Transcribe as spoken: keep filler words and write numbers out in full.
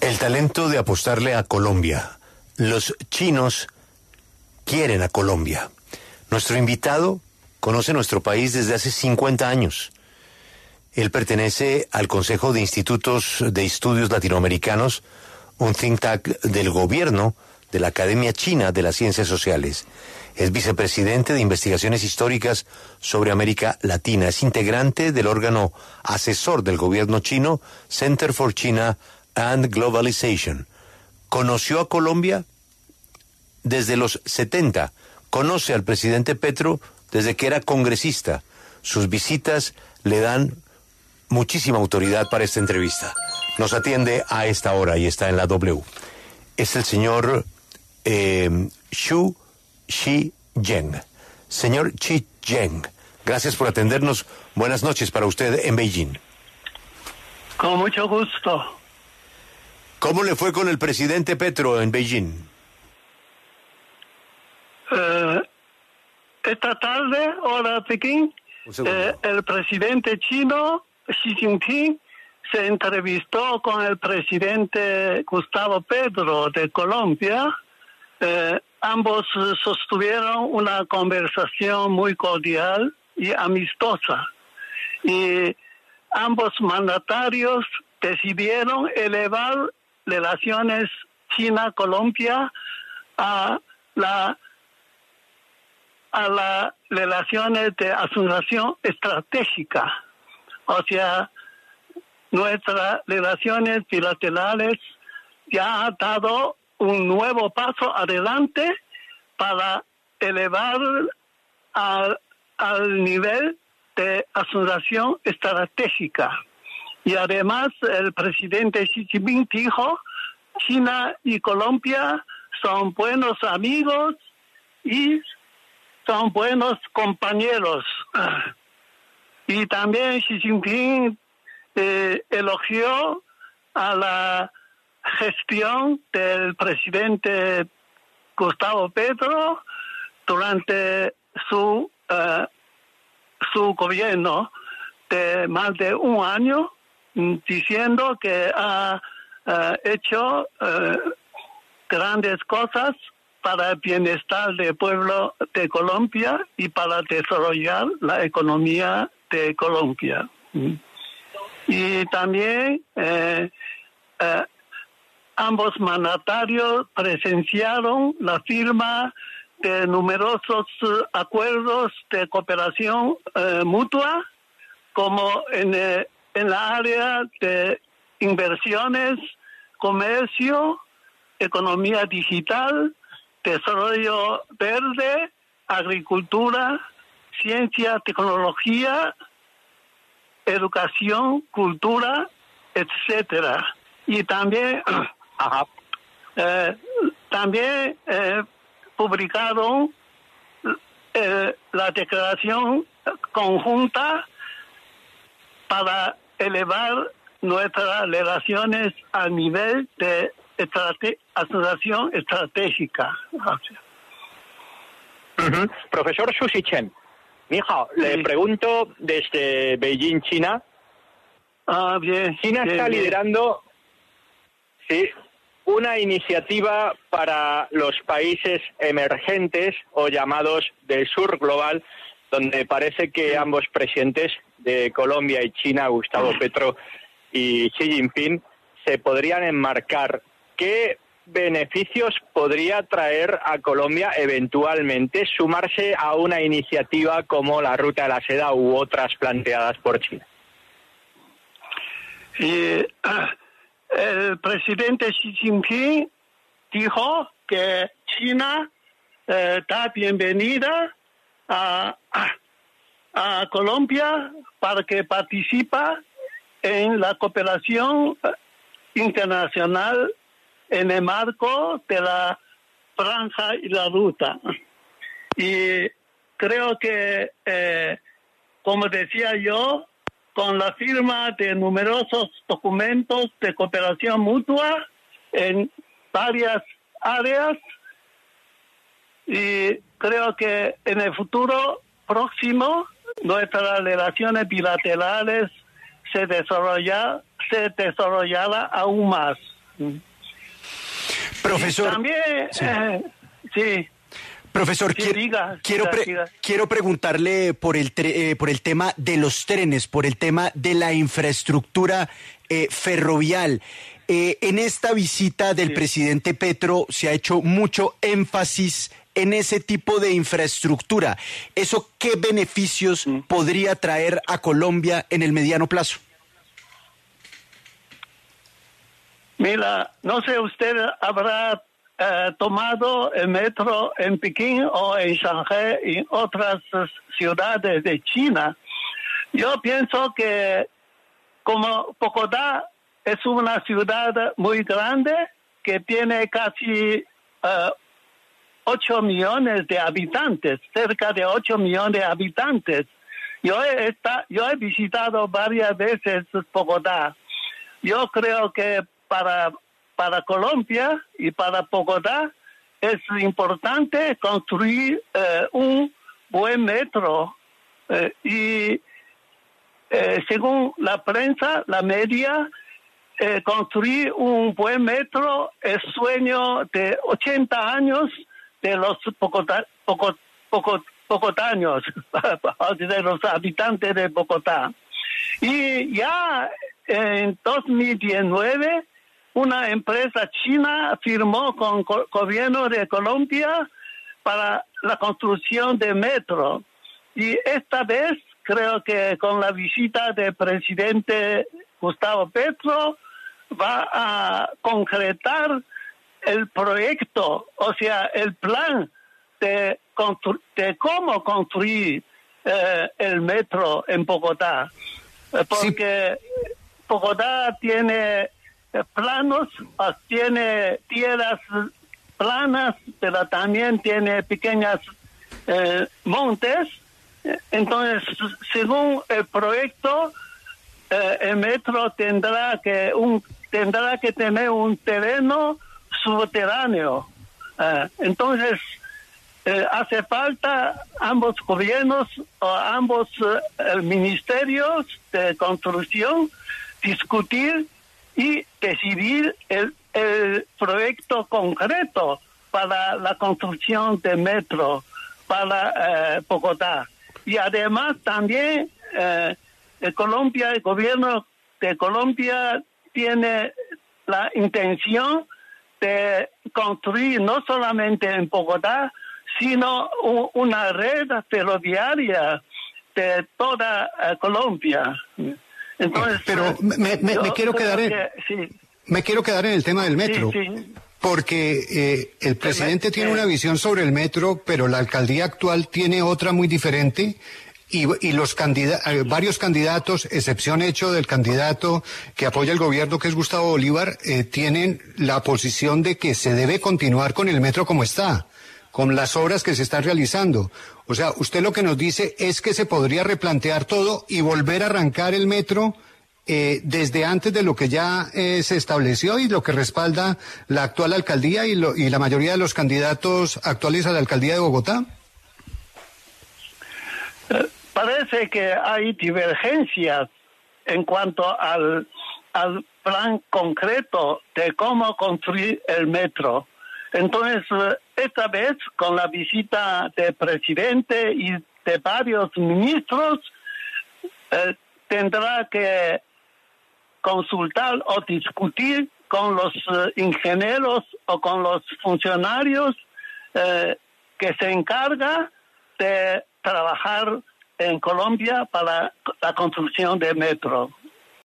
El talento de apostarle a Colombia. Los chinos quieren a Colombia. Nuestro invitado conoce nuestro país desde hace cincuenta años. Él pertenece al Consejo de Institutos de Estudios Latinoamericanos, un think tank del gobierno de la Academia China de las Ciencias Sociales. Es vicepresidente de Investigaciones Históricas sobre América Latina. Es integrante del órgano asesor del gobierno chino, Center for China and globalization. Conoció a Colombia desde los setenta. Conoce al presidente Petro desde que era congresista. Sus visitas le dan muchísima autoridad para esta entrevista. Nos atiende a esta hora y está en la W. Es el señor eh, Xu Shicheng. Señor Shicheng, gracias por atendernos. Buenas noches para usted en Beijing. Con mucho gusto. ¿Cómo le fue con el presidente Petro en Beijing? Uh, esta tarde, hora Pekín, eh, el presidente chino Xi Jinping se entrevistó con el presidente Gustavo Petro de Colombia. Eh, ambos sostuvieron una conversación muy cordial y amistosa. Y ambos mandatarios decidieron elevar relaciones China-Colombia a la a las relaciones de asociación estratégica, o sea, nuestras relaciones bilaterales ya han dado un nuevo paso adelante para elevar al, al nivel de asociación estratégica. Y además el presidente Xi Jinping dijo, China y Colombia son buenos amigos y son buenos compañeros. Y también Xi Jinping eh, elogió a la gestión del presidente Gustavo Petro durante su, uh, su gobierno de más de un año, diciendo que ha uh, hecho uh, grandes cosas para el bienestar del pueblo de Colombia y para desarrollar la economía de Colombia. Y también eh, eh, ambos mandatarios presenciaron la firma de numerosos acuerdos de cooperación eh, mutua, como en el eh, en la área de inversiones, comercio, economía digital, desarrollo verde, agricultura, ciencia, tecnología, educación, cultura, etcétera. Y también, eh, también eh, publicaron eh, la declaración conjunta para elevar nuestras relaciones a nivel de estrate- asociación estratégica. Gracias. Uh-huh. Profesor Xu Shicheng, mijao, sí. Le pregunto desde Beijing, China. Ah, bien. China bien, está bien. liderando sí, una iniciativa para los países emergentes o llamados del sur global, donde parece que ambos presidentes de Colombia y China, Gustavo Petro y Xi Jinping, se podrían enmarcar. ¿Qué beneficios podría traer a Colombia eventualmente sumarse a una iniciativa como la Ruta de la Seda u otras planteadas por China? Y, el presidente Xi Jinping dijo que China eh, da bienvenida a, a Colombia para que participa en la cooperación internacional en el marco de la Franja y la Ruta. Y creo que, eh, como decía yo, con la firma de numerosos documentos de cooperación mutua en varias áreas, y creo que en el futuro próximo nuestras relaciones bilaterales se desarrolla, se desarrollará aún más. Profesor. También, sí. Eh, sí. Profesor, sí, quiero, diga, quiero, diga, pre diga. quiero preguntarle por el, tre eh, por el tema de los trenes, por el tema de la infraestructura eh, ferrovial. Eh, en esta visita del sí. presidente Petro se ha hecho mucho énfasis en ese tipo de infraestructura. ¿Eso qué beneficios mm. podría traer a Colombia en el mediano plazo? Mira, no sé, usted habrá eh, tomado el metro en Pekín o en Shanghái y en otras ciudades de China. Yo pienso que como Bogotá es una ciudad muy grande que tiene casi uh, ocho millones de habitantes, cerca de ocho millones de habitantes. Yo he, está, yo he visitado varias veces Bogotá. Yo creo que para, para Colombia y para Bogotá es importante construir eh, un buen metro eh, y eh, según la prensa, la media, Eh, construir un buen metro es sueño de ochenta años de los Bogotá, Bogotá, Bogotá, bogotaños, de los habitantes de Bogotá. Y ya en dos mil diecinueve una empresa china firmó con el gobierno de Colombia para la construcción de metro. Y esta vez creo que con la visita del presidente Gustavo Petro va a concretar el proyecto, o sea, el plan de, de cómo construir eh, el metro en Bogotá. Porque sí. Bogotá tiene planos, tiene tierras planas, pero también tiene pequeñas eh, montes. Entonces, según el proyecto, Eh, el metro tendrá que un tendrá que tener un terreno subterráneo. Eh, entonces eh, hace falta ambos gobiernos o ambos eh, ministerios de construcción discutir y decidir el, el proyecto concreto para la construcción de metro para eh, Bogotá. Y además también eh, Colombia, el gobierno de Colombia tiene la intención de construir no solamente en Bogotá, sino una red ferroviaria de toda Colombia. Entonces, pero me, me, me quiero quedar en, que, sí. me quiero quedar en el tema del metro. Sí, sí. Porque eh, el presidente el, tiene eh, una visión sobre el metro, pero la alcaldía actual tiene otra muy diferente. Y, y los candidatos, varios candidatos, excepción hecho del candidato que apoya el gobierno, que es Gustavo Bolívar, eh, tienen la posición de que se debe continuar con el metro como está, con las obras que se están realizando. O sea, usted lo que nos dice es que se podría replantear todo y volver a arrancar el metro eh, desde antes de lo que ya eh, se estableció y lo que respalda la actual alcaldía y, lo, y la mayoría de los candidatos actuales a la alcaldía de Bogotá. Parece que hay divergencias en cuanto al, al plan concreto de cómo construir el metro. Entonces, esta vez, con la visita del presidente y de varios ministros, eh, tendrá que consultar o discutir con los eh, ingenieros o con los funcionarios eh, que se encarga de trabajar en Colombia para la construcción de metro.